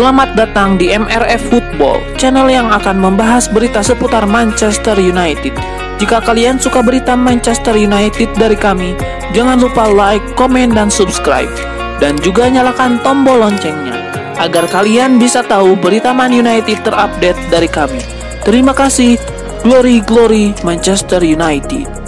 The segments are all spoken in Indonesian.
Selamat datang di MRF Football, channel yang akan membahas berita seputar Manchester United. Jika kalian suka berita Manchester United dari kami, jangan lupa like, komen, dan subscribe. Dan juga nyalakan tombol loncengnya, agar kalian bisa tahu berita Man United terupdate dari kami. Terima kasih, glory glory Manchester United.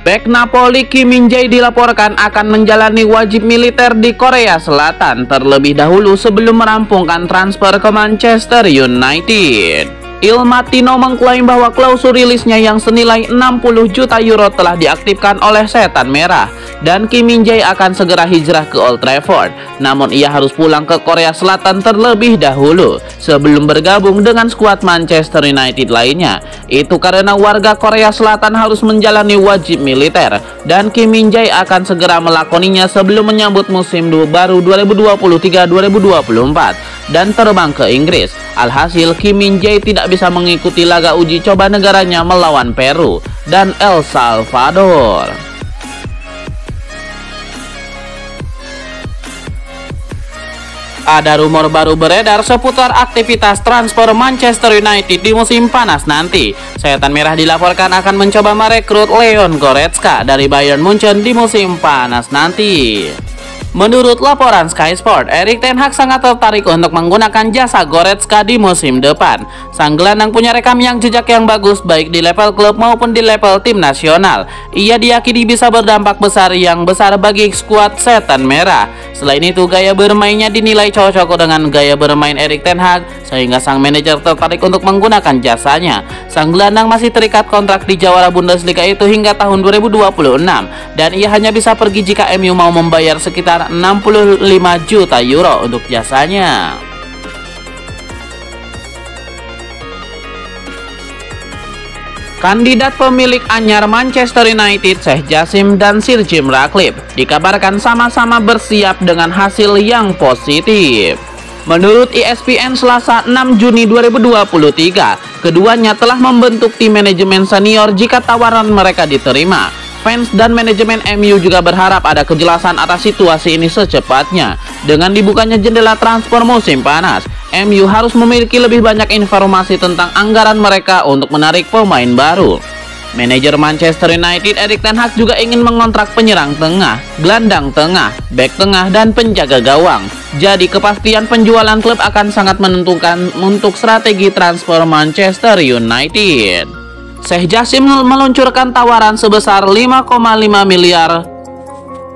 Bek Napoli Kim Min-jae dilaporkan akan menjalani wajib militer di Korea Selatan terlebih dahulu sebelum merampungkan transfer ke Manchester United. Il Mattino mengklaim bahwa klausul rilisnya yang senilai 60 juta euro telah diaktifkan oleh Setan Merah dan Kim Min-jae akan segera hijrah ke Old Trafford. Namun ia harus pulang ke Korea Selatan terlebih dahulu sebelum bergabung dengan skuad Manchester United lainnya. Itu karena warga Korea Selatan harus menjalani wajib militer dan Kim Min-jae akan segera melakoninya sebelum menyambut musim baru 2023-2024 dan terbang ke Inggris. Alhasil Kim Min-jae tidak bisa mengikuti laga uji coba negaranya melawan Peru dan El Salvador. Ada rumor baru beredar seputar aktivitas transfer Manchester United di musim panas nanti. Setan Merah dilaporkan akan mencoba merekrut Leon Goretzka dari Bayern Munchen di musim panas nanti. Menurut laporan Sky Sport, Erik Ten Hag sangat tertarik untuk menggunakan jasa Goretzka di musim depan. Sang gelandang punya rekam yang jejak yang bagus baik di level klub maupun di level tim nasional. Ia diyakini bisa berdampak besar bagi skuad Setan Merah. Selain itu, gaya bermainnya dinilai cocok dengan gaya bermain Erik Ten Hag sehingga sang manajer tertarik untuk menggunakan jasanya. Sang gelandang masih terikat kontrak di jawara Bundesliga itu hingga tahun 2026 dan ia hanya bisa pergi jika MU mau membayar sekitar 65 juta euro untuk jasanya. Kandidat pemilik anyar Manchester United, Sheikh Jassim dan Sir Jim Ratcliffe, dikabarkan sama-sama bersiap dengan hasil yang positif. Menurut ESPN Selasa 6 Juni 2023, keduanya telah membentuk tim manajemen senior jika tawaran mereka diterima. Fans dan manajemen MU juga berharap ada kejelasan atas situasi ini secepatnya. Dengan dibukanya jendela transfer musim panas, MU harus memiliki lebih banyak informasi tentang anggaran mereka untuk menarik pemain baru. Manajer Manchester United Erik Ten Hag juga ingin mengontrak penyerang tengah, gelandang tengah, bek tengah, dan penjaga gawang. Jadi kepastian penjualan klub akan sangat menentukan untuk strategi transfer Manchester United. Sheikh Jassim meluncurkan tawaran sebesar 5,5 miliar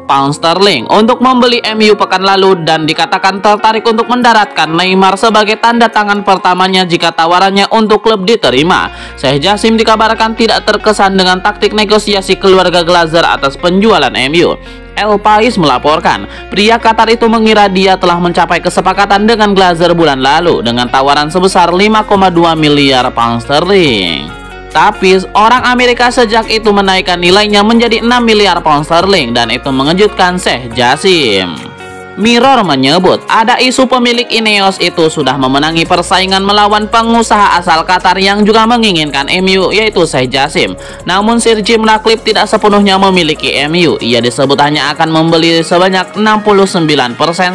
pound sterling untuk membeli MU pekan lalu dan dikatakan tertarik untuk mendaratkan Neymar sebagai tanda tangan pertamanya jika tawarannya untuk klub diterima. Sheikh Jassim dikabarkan tidak terkesan dengan taktik negosiasi keluarga Glazer atas penjualan MU. El Pais melaporkan, pria Qatar itu mengira dia telah mencapai kesepakatan dengan Glazer bulan lalu dengan tawaran sebesar 5,2 miliar pound sterling. Tapi orang Amerika sejak itu menaikkan nilainya menjadi 6 miliar pound sterling dan itu mengejutkan Sheikh Jassim. Mirror menyebut ada isu pemilik Ineos itu sudah memenangi persaingan melawan pengusaha asal Qatar yang juga menginginkan MU yaitu Sheikh Jassim. Namun Sir Jim Ratcliffe tidak sepenuhnya memiliki MU. Ia disebut hanya akan membeli sebanyak 69%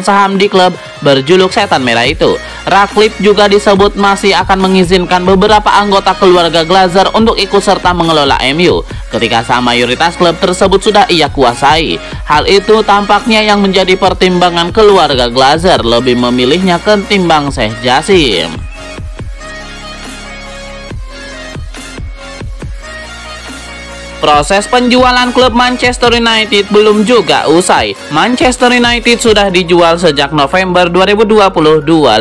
saham di klub berjuluk Setan Merah itu. Ratcliffe juga disebut masih akan mengizinkan beberapa anggota keluarga Glazer untuk ikut serta mengelola MU ketika saham mayoritas klub tersebut sudah ia kuasai. Hal itu tampaknya yang menjadi pertimbangan keluarga Glazer lebih memilihnya ketimbang Sheikh Jassim. Proses penjualan klub Manchester United belum juga usai. Manchester United sudah dijual sejak November 2022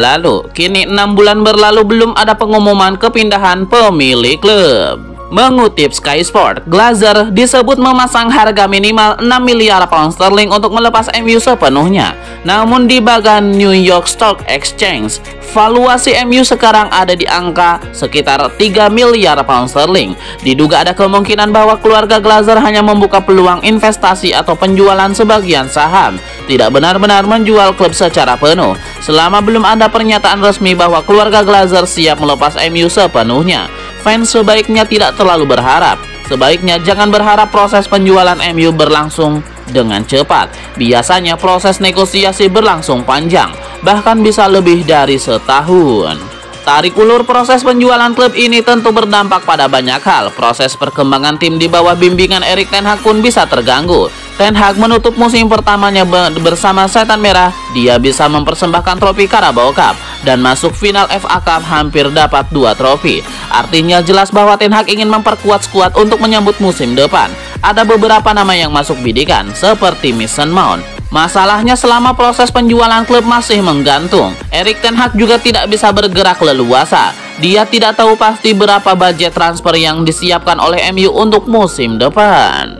lalu. Kini 6 bulan berlalu belum ada pengumuman kepindahan pemilik klub. Mengutip Sky Sport, Glazer disebut memasang harga minimal 6 miliar pound sterling untuk melepas MU sepenuhnya. Namun di bagan New York Stock Exchange, valuasi MU sekarang ada di angka sekitar 3 miliar pound sterling. Diduga ada kemungkinan bahwa keluarga Glazer hanya membuka peluang investasi atau penjualan sebagian saham, tidak benar-benar menjual klub secara penuh. Selama belum ada pernyataan resmi bahwa keluarga Glazer siap melepas MU sepenuhnya, fans sebaiknya tidak terlalu berharap. Sebaiknya jangan berharap proses penjualan MU berlangsung dengan cepat. Biasanya proses negosiasi berlangsung panjang, bahkan bisa lebih dari setahun. Tarik ulur proses penjualan klub ini tentu berdampak pada banyak hal. Proses perkembangan tim di bawah bimbingan Erik Ten Hag pun bisa terganggu. Ten Hag menutup musim pertamanya bersama Setan Merah. Dia bisa mempersembahkan trofi Carabao Cup dan masuk final FA Cup hampir dapat 2 trofi. Artinya jelas bahwa Ten Hag ingin memperkuat skuad untuk menyambut musim depan. Ada beberapa nama yang masuk bidikan seperti Mason Mount. Masalahnya selama proses penjualan klub masih menggantung, Erik Ten Hag juga tidak bisa bergerak leluasa. Dia tidak tahu pasti berapa budget transfer yang disiapkan oleh MU untuk musim depan.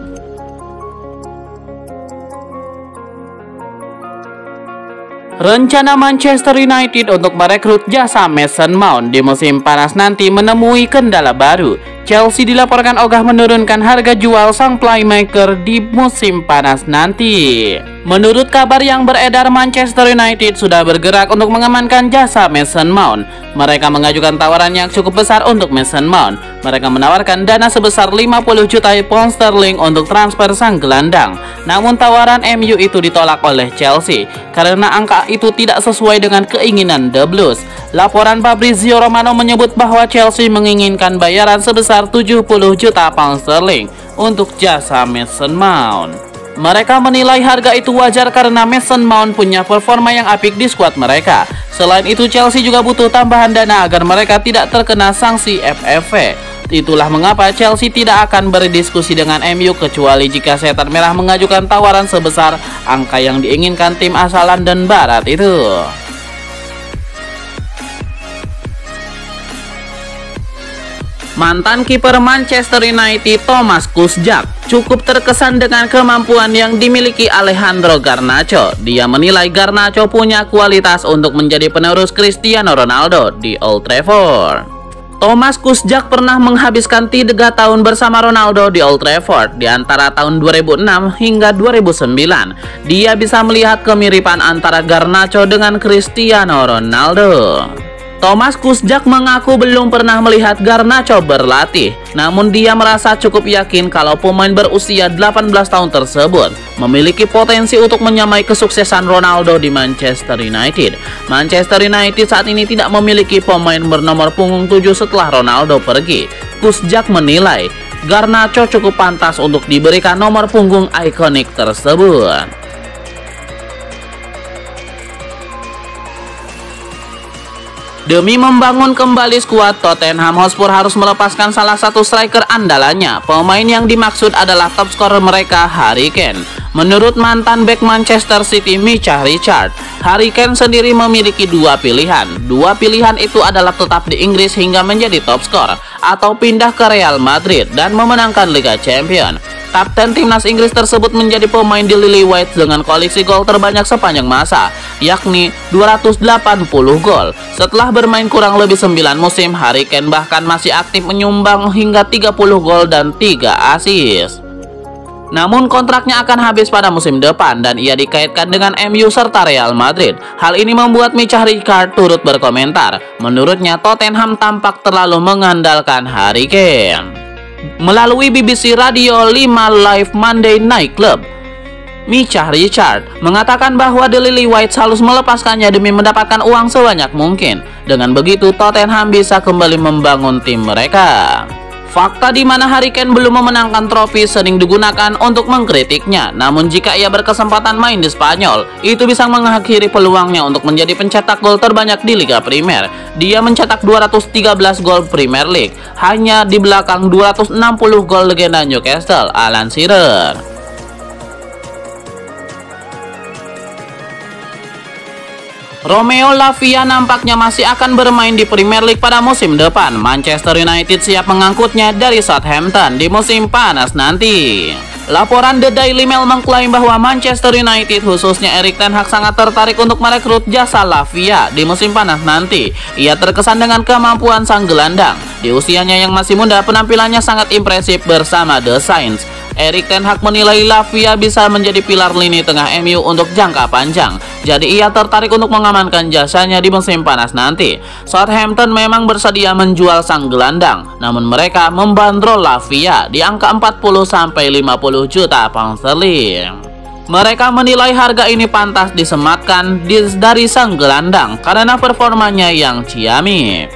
Rencana Manchester United untuk merekrut jasa Mason Mount di musim panas nanti menemui kendala baru. Chelsea dilaporkan ogah menurunkan harga jual sang playmaker di musim panas nanti. Menurut kabar yang beredar, Manchester United sudah bergerak untuk mengamankan jasa Mason Mount. Mereka mengajukan tawaran yang cukup besar untuk Mason Mount. Mereka menawarkan dana sebesar 50 juta pound sterling untuk transfer sang gelandang. Namun tawaran MU itu ditolak oleh Chelsea karena angka itu tidak sesuai dengan keinginan The Blues. Laporan Fabrizio Romano menyebut bahwa Chelsea menginginkan bayaran sebesar 70 juta pound sterling untuk jasa Mason Mount. Mereka menilai harga itu wajar karena Mason Mount punya performa yang apik di skuad mereka. Selain itu, Chelsea juga butuh tambahan dana agar mereka tidak terkena sanksi FFP. Itulah mengapa Chelsea tidak akan berdiskusi dengan MU kecuali jika Setan Merah mengajukan tawaran sebesar angka yang diinginkan tim asal London Barat itu. Mantan kiper Manchester United Thomas Kuszczak cukup terkesan dengan kemampuan yang dimiliki Alejandro Garnacho. Dia menilai Garnacho punya kualitas untuk menjadi penerus Cristiano Ronaldo di Old Trafford. Thomas Kuszczak pernah menghabiskan 3 tahun bersama Ronaldo di Old Trafford di antara tahun 2006 hingga 2009. Dia bisa melihat kemiripan antara Garnacho dengan Cristiano Ronaldo. Thomas Kuszczak mengaku belum pernah melihat Garnacho berlatih, namun dia merasa cukup yakin kalau pemain berusia 18 tahun tersebut memiliki potensi untuk menyamai kesuksesan Ronaldo di Manchester United. Manchester United saat ini tidak memiliki pemain bernomor punggung 7 setelah Ronaldo pergi. Kuszczak menilai Garnacho cukup pantas untuk diberikan nomor punggung ikonik tersebut. Demi membangun kembali skuad, Tottenham Hotspur harus melepaskan salah satu striker andalannya. Pemain yang dimaksud adalah top scorer mereka, Harry Kane. Menurut mantan bek Manchester City, Micah Richards, Harry Kane sendiri memiliki 2 pilihan. 2 pilihan itu adalah tetap di Inggris hingga menjadi top scorer, atau pindah ke Real Madrid dan memenangkan Liga Champions. Kapten timnas Inggris tersebut menjadi pemain di Lily White dengan koleksi gol terbanyak sepanjang masa, yakni 280 gol. Setelah bermain kurang lebih 9 musim, Harry Kane bahkan masih aktif menyumbang hingga 30 gol dan 3 assist. Namun kontraknya akan habis pada musim depan dan ia dikaitkan dengan MU serta Real Madrid. Hal ini membuat Micah Richards turut berkomentar. Menurutnya Tottenham tampak terlalu mengandalkan Harry Kane. Melalui BBC Radio 5 Live Monday Night Club, Micah Richards mengatakan bahwa The Lily White harus melepaskannya demi mendapatkan uang sebanyak mungkin. Dengan begitu, Tottenham bisa kembali membangun tim mereka. Fakta di mana Harry Kane belum memenangkan trofi sering digunakan untuk mengkritiknya. Namun jika ia berkesempatan main di Spanyol, itu bisa mengakhiri peluangnya untuk menjadi pencetak gol terbanyak di Liga Primer. Dia mencetak 213 gol Premier League, hanya di belakang 260 gol legenda Newcastle, Alan Shearer. Romeo Lavia nampaknya masih akan bermain di Premier League pada musim depan. Manchester United siap mengangkutnya dari Southampton di musim panas nanti. Laporan The Daily Mail mengklaim bahwa Manchester United, khususnya Erik Ten Hag, sangat tertarik untuk merekrut jasa Lavia di musim panas nanti. Ia terkesan dengan kemampuan sang gelandang. Di usianya yang masih muda, penampilannya sangat impresif bersama The Saints. Erik Ten Hag menilai Lavia bisa menjadi pilar lini tengah MU untuk jangka panjang. Jadi ia tertarik untuk mengamankan jasanya di musim panas nanti. Southampton memang bersedia menjual sang gelandang, namun mereka membandrol Lavia di angka 40–50 juta pound sterling. Mereka menilai harga ini pantas disematkan dari sang gelandang karena performanya yang ciamik.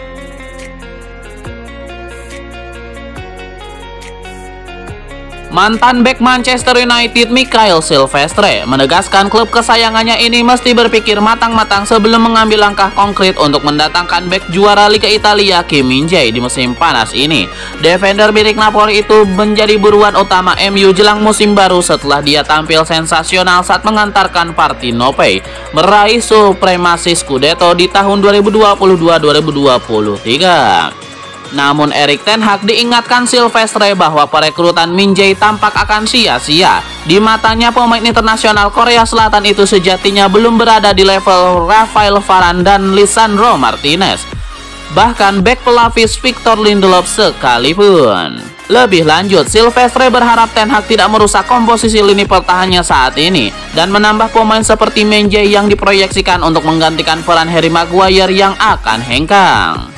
Mantan bek Manchester United Michael Silvestre menegaskan klub kesayangannya ini mesti berpikir matang-matang sebelum mengambil langkah konkret untuk mendatangkan bek juara Liga Italia Kim Min-jae di musim panas ini. Defender milik Napoli itu menjadi buruan utama MU jelang musim baru setelah dia tampil sensasional saat mengantarkan Partenope meraih supremasi Scudetto di tahun 2022-2023. Namun Erik Ten Hag diingatkan Silvestre bahwa perekrutan Min-jae tampak akan sia-sia. Di matanya pemain internasional Korea Selatan itu sejatinya belum berada di level Rafael Varane dan Lisandro Martinez. Bahkan bek pelapis Victor Lindelof sekalipun. Lebih lanjut, Silvestre berharap Ten Hag tidak merusak komposisi lini pertahanannya saat ini dan menambah pemain seperti Min-jae yang diproyeksikan untuk menggantikan peran Harry Maguire yang akan hengkang.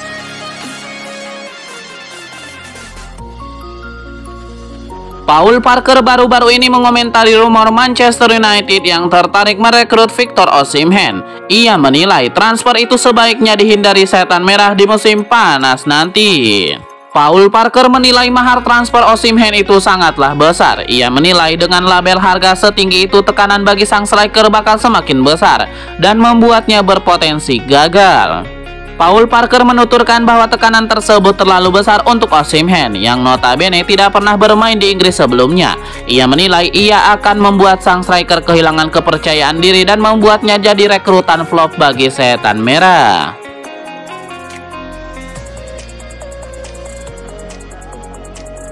Paul Parker baru-baru ini mengomentari rumor Manchester United yang tertarik merekrut Victor Osimhen. Ia menilai transfer itu sebaiknya dihindari setan merah di musim panas nanti. Paul Parker menilai mahar transfer Osimhen itu sangatlah besar. Ia menilai dengan label harga setinggi itu tekanan bagi sang striker bakal semakin besar dan membuatnya berpotensi gagal. Paul Parker menuturkan bahwa tekanan tersebut terlalu besar untuk Osimhen yang notabene tidak pernah bermain di Inggris sebelumnya. Ia menilai ia akan membuat sang striker kehilangan kepercayaan diri dan membuatnya jadi rekrutan flop bagi setan merah.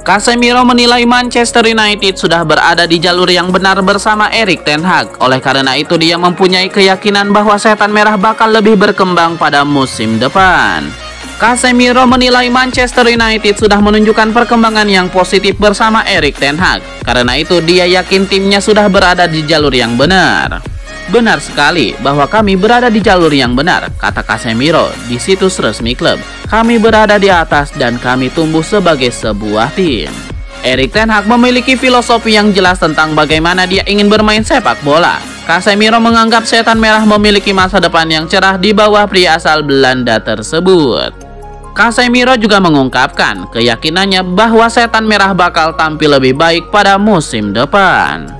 Casemiro menilai Manchester United sudah berada di jalur yang benar bersama Erik Ten Hag. Oleh karena itu dia mempunyai keyakinan bahwa setan merah bakal lebih berkembang pada musim depan. Casemiro menilai Manchester United sudah menunjukkan perkembangan yang positif bersama Erik Ten Hag. Karena itu dia yakin timnya sudah berada di jalur yang benar. Benar sekali bahwa kami berada di jalur yang benar, kata Casemiro di situs resmi klub. Kami berada di atas dan kami tumbuh sebagai sebuah tim. Erik Ten Hag memiliki filosofi yang jelas tentang bagaimana dia ingin bermain sepak bola. Casemiro menganggap setan merah memiliki masa depan yang cerah di bawah pria asal Belanda tersebut. Casemiro juga mengungkapkan keyakinannya bahwa setan merah bakal tampil lebih baik pada musim depan.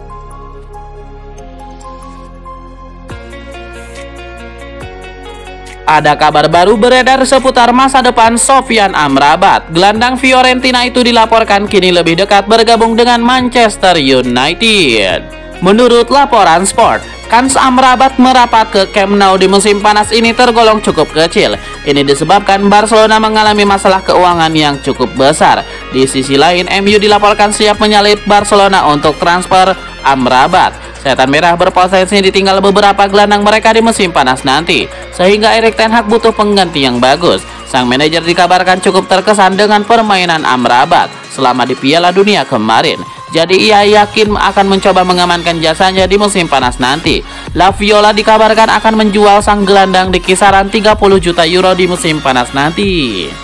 Ada kabar baru beredar seputar masa depan Sofyan Amrabat. Gelandang Fiorentina itu dilaporkan kini lebih dekat bergabung dengan Manchester United. Menurut laporan Sport, kans Amrabat merapat ke Camp Nou di musim panas ini tergolong cukup kecil. Ini disebabkan Barcelona mengalami masalah keuangan yang cukup besar. Di sisi lain, MU dilaporkan siap menyalip Barcelona untuk transfer Amrabat. Setan merah berpotensi ditinggal beberapa gelandang mereka di musim panas nanti, sehingga Erik Ten Hag butuh pengganti yang bagus. Sang manajer dikabarkan cukup terkesan dengan permainan Amrabat selama di Piala Dunia kemarin. Jadi ia yakin akan mencoba mengamankan jasanya di musim panas nanti. Laviola dikabarkan akan menjual sang gelandang di kisaran 30 juta euro di musim panas nanti.